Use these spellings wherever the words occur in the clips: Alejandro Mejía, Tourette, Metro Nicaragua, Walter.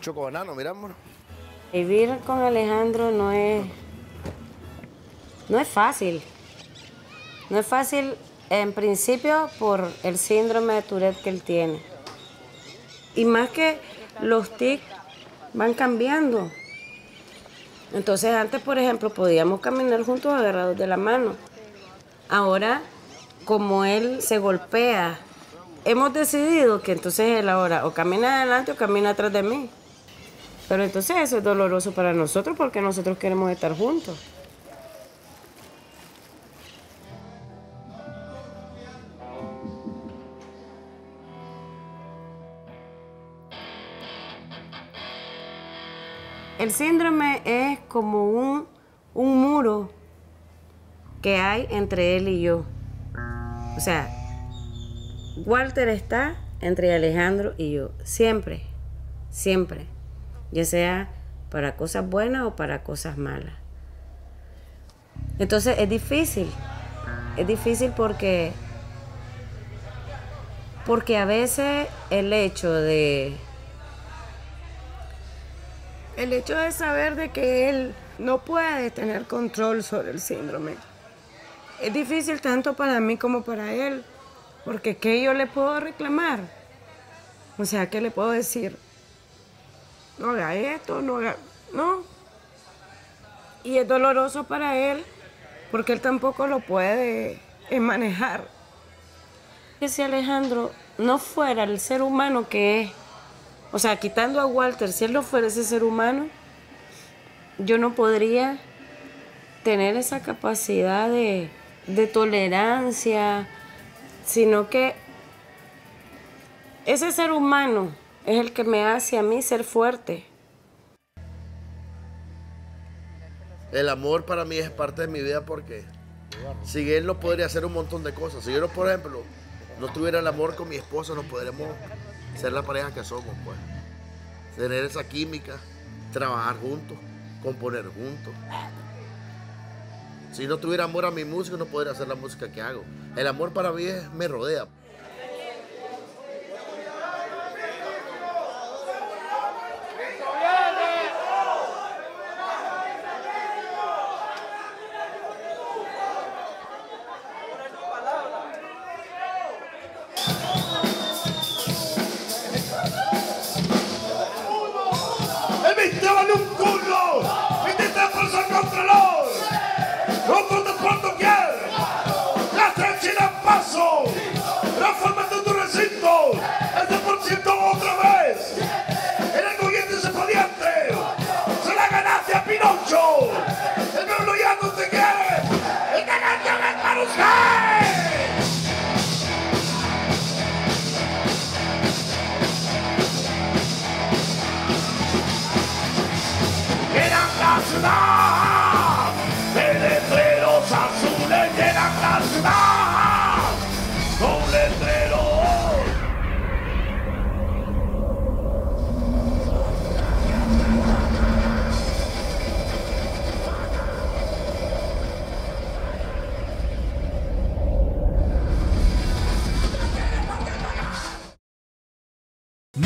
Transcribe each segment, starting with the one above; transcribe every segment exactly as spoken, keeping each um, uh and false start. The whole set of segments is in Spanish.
Choco banano, miramos. Vivir con Alejandro no es... No es fácil. No es fácil, en principio, por el síndrome de Tourette que él tiene. Y más que los tics van cambiando. Entonces, antes, por ejemplo, podíamos caminar juntos agarrados de la mano. Ahora, como él se golpea, hemos decidido que entonces él ahora o camina adelante o camina atrás de mí. Pero entonces eso es doloroso para nosotros porque nosotros queremos estar juntos. El síndrome es como un, un muro que hay entre él y yo. O sea, Walter está entre Alejandro y yo, siempre, siempre. Ya sea para cosas buenas o para cosas malas. Entonces es difícil, es difícil porque, porque a veces el hecho de, el hecho de saber de que él no puede tener control sobre el síndrome, es difícil tanto para mí como para él, porque ¿qué yo le puedo reclamar? O sea, ¿qué le puedo decir? No haga esto, no haga... No. Y es doloroso para él, porque él tampoco lo puede manejar. Que si Alejandro no fuera el ser humano que es, o sea, quitando a Walter, si él no fuera ese ser humano, yo no podría tener esa capacidad de, de tolerancia, sino que ese ser humano es el que me hace a mí ser fuerte. El amor para mí es parte de mi vida porque sin él no podría hacer un montón de cosas. Si yo, no, por ejemplo, no tuviera el amor con mi esposa, no podríamos ser la pareja que somos, pues. Tener esa química, trabajar juntos, componer juntos. Si no tuviera amor a mi música, no podría hacer la música que hago. El amor para mí es, me rodea.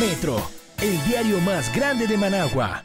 Metro, el diario más grande de Managua.